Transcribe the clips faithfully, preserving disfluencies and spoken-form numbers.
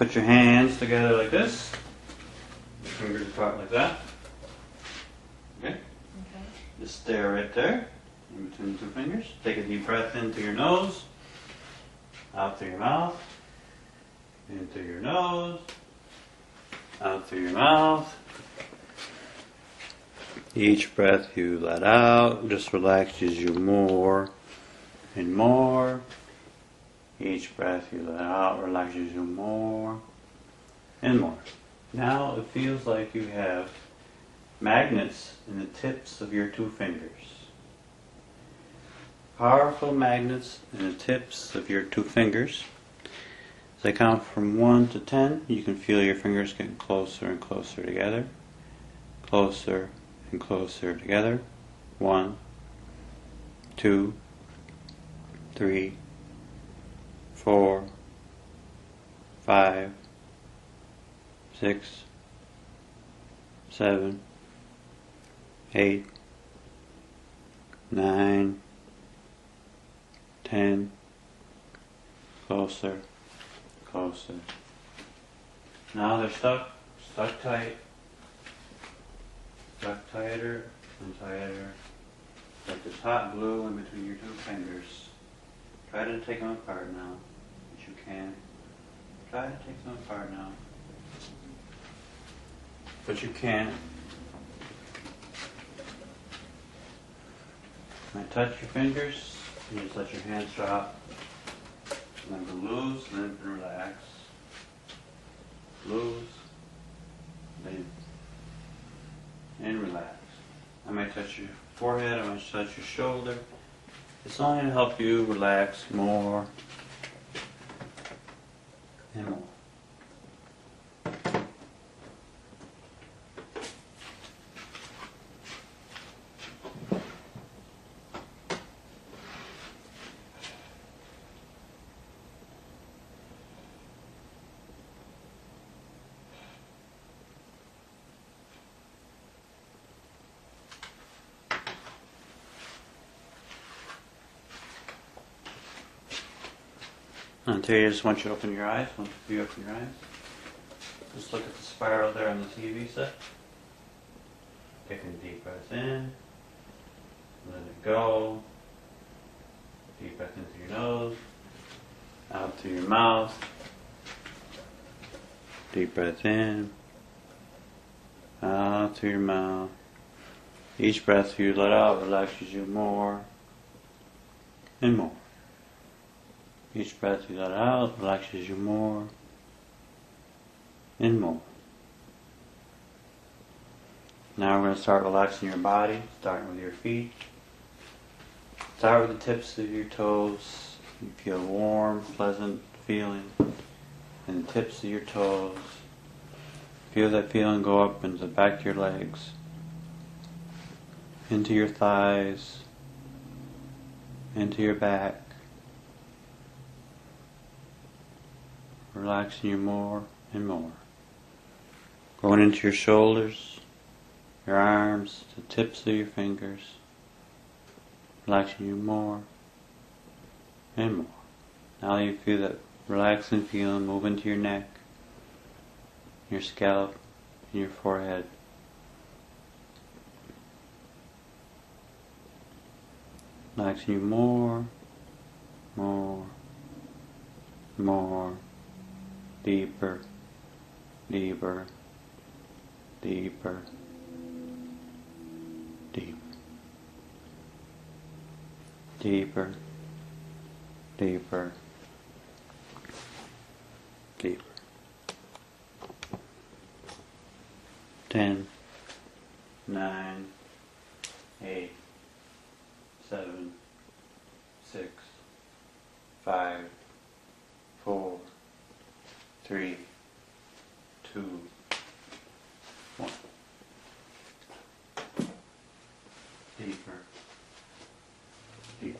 Put your hands together like this. Your fingers apart like that. Okay? Okay. Just stare right there. In between the two fingers. Take a deep breath in through your nose. Out through your mouth. In through your nose. Out through your mouth. Each breath you let out just relaxes you more and more. Each breath you let out relaxes you more and more. Now it feels like you have magnets in the tips of your two fingers. Powerful magnets in the tips of your two fingers. As I count from one to ten, you can feel your fingers getting closer and closer together. Closer and closer together. One, two, three, four, five, six, seven, eight, nine, ten, closer, closer. Now they're stuck, stuck tight, stuck tighter and tighter, like this hot glue in between your two fingers. Try to take them apart now. You can. Try to take them apart now. But you can't. Now touch your fingers and just let your hands drop. And then loose, then relax. Loose. Then and relax. I might touch your forehead, I might touch your shoulder. It's only to help you relax more. And more. And today I just want you to open your eyes. Once you open your eyes, just look at the spiral there on the T V set. Take a deep breath in, let it go. Deep breath in through your nose, out through your mouth. Deep breath in, out through your mouth. Each breath you let out relaxes you more and more. Each breath you let out relaxes you more and more. Now we're going to start relaxing your body, starting with your feet. Start with the tips of your toes. You feel warm, pleasant feeling in the tips of your toes. Feel that feeling go up into the back of your legs, into your thighs, into your back. Relaxing you more and more. Going into your shoulders, your arms, the tips of your fingers. Relaxing you more and more. Now you feel that relaxing feeling move into your neck, your scalp, and your forehead. Relaxing you more, more, more. Deeper, deeper, deeper, deeper, deeper, deeper, deeper. Ten, nine, eight, seven, six, five, four. Three, two, one. Deeper, deeper. You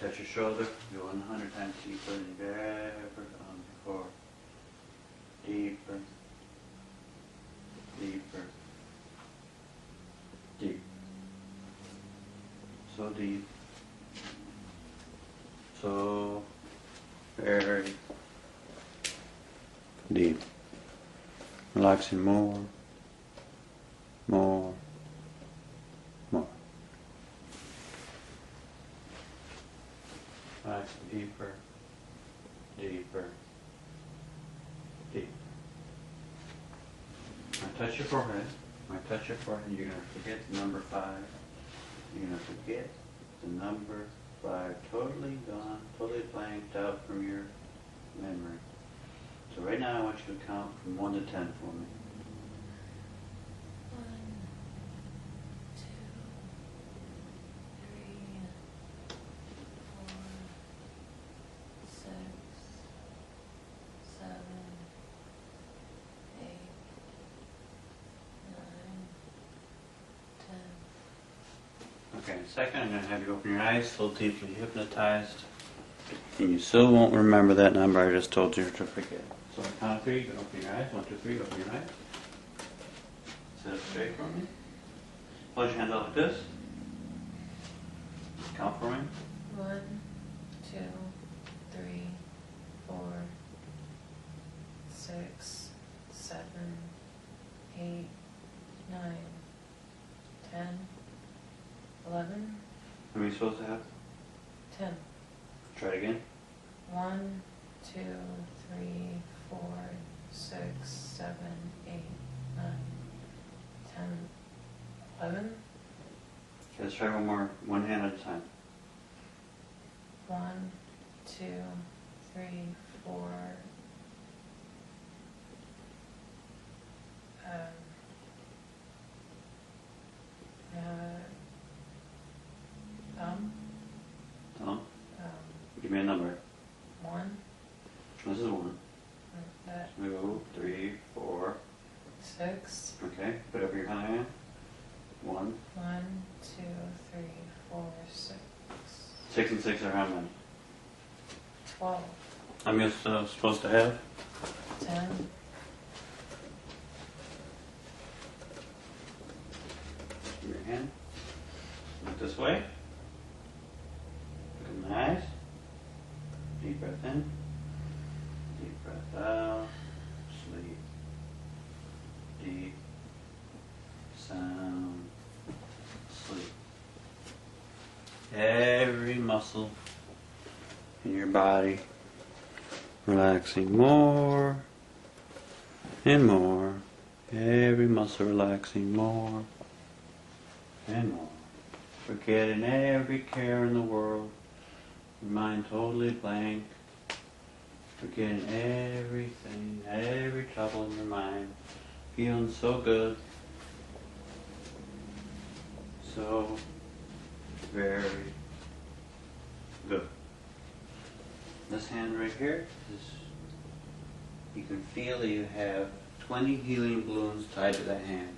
touch your shoulder, go in a hundred times deeper than you've ever gone before. Deeper, deeper, deeper. So deep, so very deep. Relaxing more, more, more. Nice and deeper, deeper, deeper. Now touch your forehead. When I touch your forehead, you're going to forget the number five. You're going to forget the number five. Totally gone, totally blanked out from your memory. So right now I want you to count from one to ten for me. one, two, three, four, seven, eight, nine, ten. Okay, in a second I'm going to have you open your eyes, so deeply hypnotized. And you still won't remember that number I just told you to forget. So on count of three, you can open your eyes. One, two, three, open your eyes. Sit up straight for me. Hold your hands out like this. Count for me. One, two, three, four, six, seven, eight, nine, ten, eleven. How many are you supposed to have? Ten. Try it again. One, two, three, four, six, seven, eight, nine, ten, eleven. Okay, let's try one more, one hand at a time. One, two, three, four, um, uh, thumb. Thumb? Give me a number. One. This is one. That. Two, three, four. Six. Okay. Put up your hand. One. One, two, three, four, six. Six and six are how many? Twelve. I'm just uh, supposed to have? Ten. Give your hand. Look this way. Look in the eyes. Deep breath in, deep breath out, sleep, deep, sound, sleep. Every muscle in your body relaxing more and more. Every muscle relaxing more and more. Forgetting every care in the world. Your mind totally blank, forgetting everything, every trouble in your mind, feeling so good, so very good. This hand right here, is, you can feel that you have twenty helium balloons tied to that hand.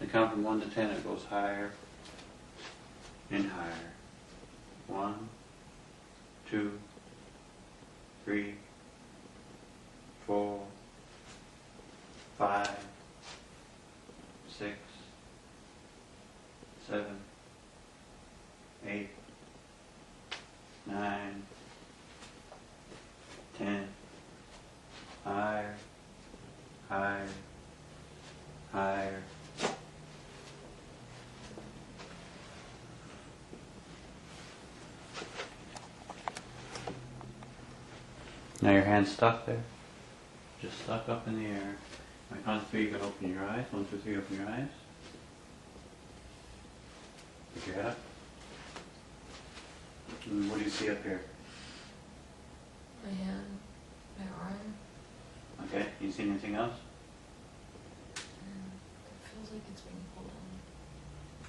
They count from one to ten, it goes higher and higher. One. Two, three, four, five, six, seven, eight, nine, ten, higher, higher, higher. Now your hand's stuck there, just stuck up in the air. When I count three, you can open your eyes. One, two, three, open your eyes. Pick your head up. And what do you see up here? My hand, my arm. Okay, you see anything else? Um, it feels like it's being pulled on.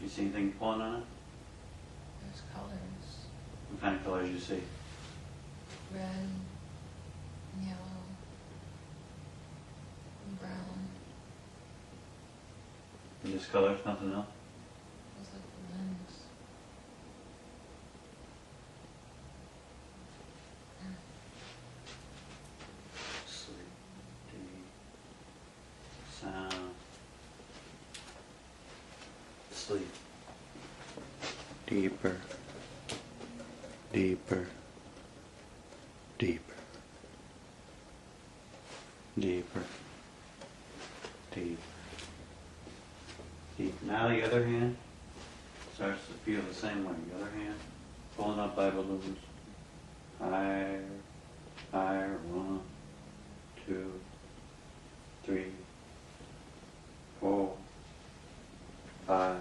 You see anything pulling on it? There's colors. What kind of colors do you see? Red. Yellow, brown. And just colors, nothing else? It's like the lens. Yeah. Sleep, deep, sound, sleep. Deeper, deeper, deeper. Deeper. not thy balloons. Higher, higher, one, two, three, four, five,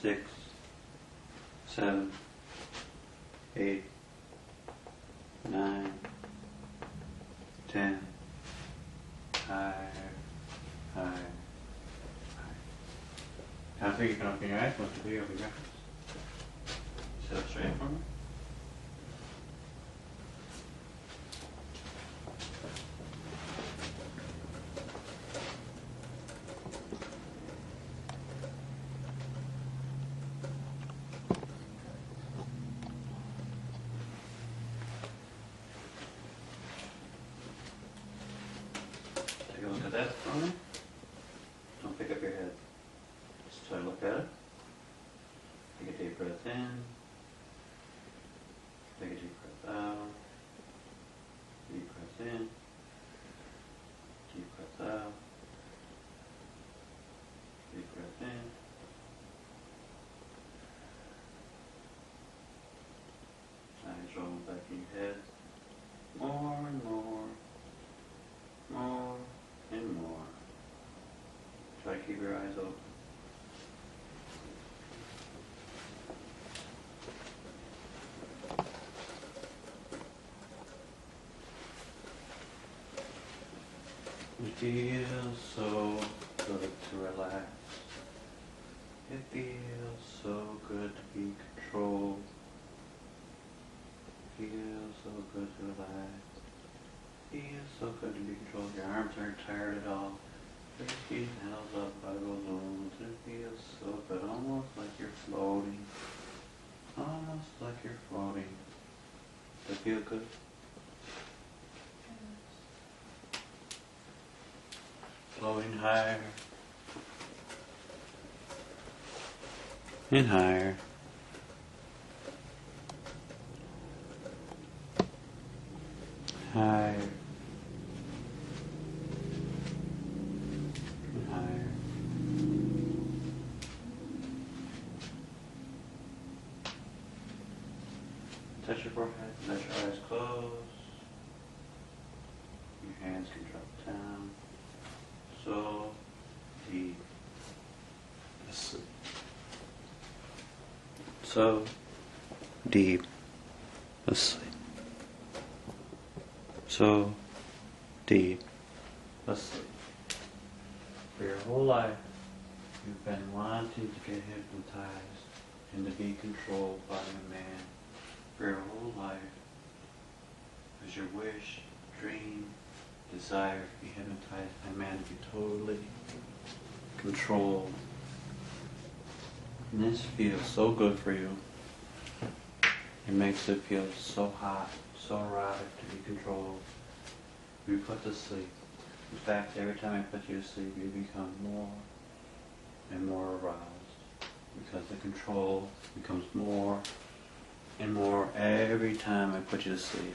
six, seven, eight, nine, ten, higher, higher, higher. How big you can open your eyes? What's the big of the reference? Sit up straight for me. Take a look at that for me. Don't pick up your head. So I look at it, take a deep breath in, take a deep breath out, deep breath in, deep breath out, deep breath in. Eyes rolling back in your head, more and more, more and more. Try to keep your eyes open. It feels so good to relax. It feels so good to be controlled. It feels so good to relax. It feels so good to be controlled. Your arms aren't tired at all. Your feet held up by balloons. It feels so good, almost like you're floating. Almost like you're floating. Does it feel good? Flowing higher and higher. Higher and higher. Touch your forehead, let your eyes close. Your hands can drop down. So deep. So deep asleep. So deep asleep. For your whole life, you've been wanting to get hypnotized and to be controlled by a man. For your whole life, it was your wish, dream, desire to be hypnotized by man, to be totally controlled. And this feels so good for you. It makes it feel so hot, so erotic to be controlled. You put to sleep. In fact, every time I put you to sleep, you become more and more aroused, because the control becomes more and more every time I put you to sleep.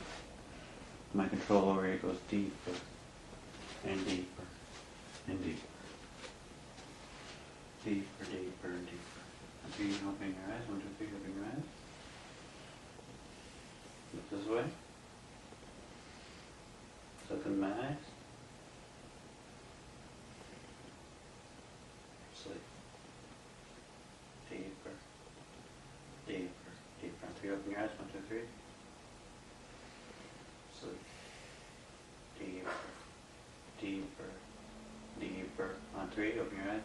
My control over you goes deeper and deeper and deeper. Deeper, deeper, and deeper. Until you open your eyes. One, two, three, open your eyes. Look this way. Look in my eyes. Sleep. Deeper, deeper, deeper. Until you open your eyes. One, two, three. Deeper, deeper, deeper. On three, open your eyes.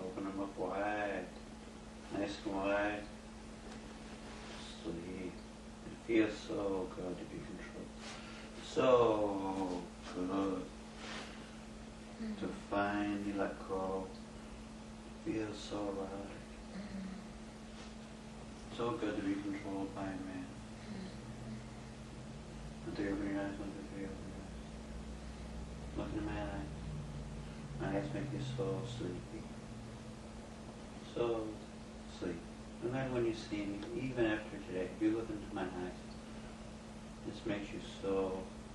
Open them up wide, nice and wide. Sleep. It feels so good to be controlled. So good mm-hmm. to finally let go. It feels so right. Mm-hmm. So good to be controlled by a man. Until you open your eyes, one, two, three, open your eyes. Look in my eyes. My eyes make you so sleepy. So sleepy. No matter when you see me, even after today, if you look into my eyes, this makes you so